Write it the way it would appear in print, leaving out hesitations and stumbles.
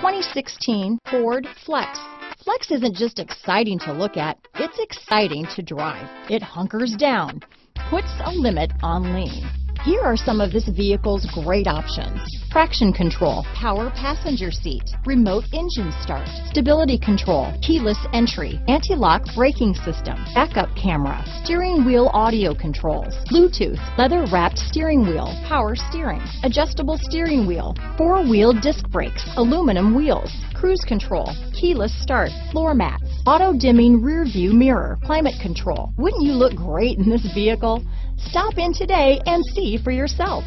2016 Ford Flex. Flex isn't just exciting to look at, it's exciting to drive. It hunkers down, puts a limit on lean. Here are some of this vehicle's great options: traction control, power passenger seat, remote engine start, stability control, keyless entry, anti-lock braking system, backup camera, steering wheel audio controls, Bluetooth, leather-wrapped steering wheel, power steering, adjustable steering wheel, four-wheel disc brakes, aluminum wheels, cruise control, keyless start, floor mats, auto-dimming rear-view mirror, climate control. Wouldn't you look great in this vehicle? Stop in today and see for yourself.